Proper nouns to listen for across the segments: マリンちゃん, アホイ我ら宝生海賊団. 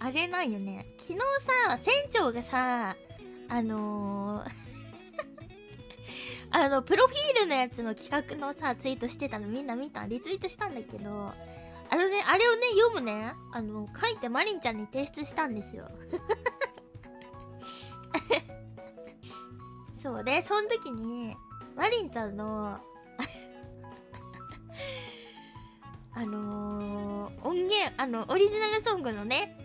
あれなんよね。昨日さ、船長がさ、プロフィールのやつの企画のさ、ツイートしてたのみんな見た？リツイートしたんだけど、あれをね、読むね、書いてマリンちゃんに提出したんですよ。そうで、その時に、マリンちゃんの、音源、オリジナルソングのね、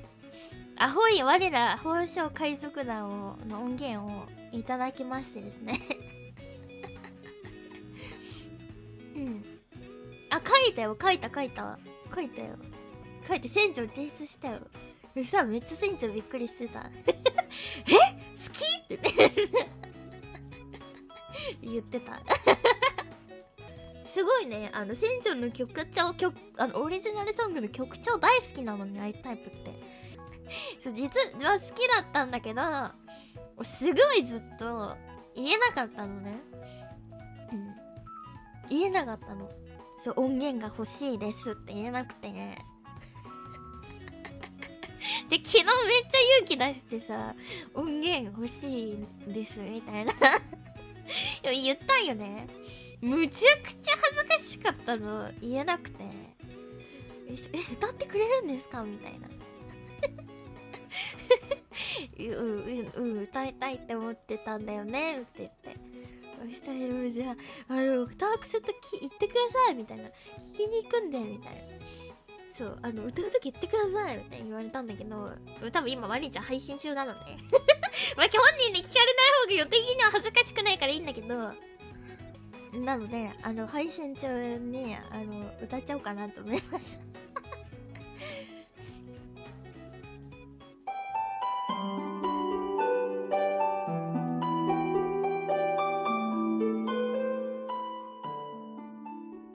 アホイ我ら宝生海賊団の音源をいただきましてですね。うん。あ、書いたよ、書いたよ。書いて船長提出したよ。でさ、めっちゃ船長びっくりしてた。え？好き？ってね。言ってた。すごいね、船長の曲調、オリジナルソングの曲調大好きなのね、あいタイプって。実は好きだったんだけど、すごいずっと言えなかったのね。うん。言えなかったの。そう、音源が欲しいですって言えなくてね。で、昨日めっちゃ勇気出してさ、音源欲しいですみたいな。言ったんよね。むちゃくちゃ恥ずかしかったの、言えなくて。歌ってくれるんですかみたいな。歌いたいって思ってたんだよねって言って。そしたら、じゃあ、歌アクセント行ってくださいみたいな。聞きに行くんで、みたいな。そう、歌うとき行ってくださいみたいに言われたんだけど、多分今、マリンちゃん配信中なのね。まあ、本人に聞かれない方が予定的には恥ずかしくないからいいんだけど、なので、配信中に、歌っちゃおうかなと思います。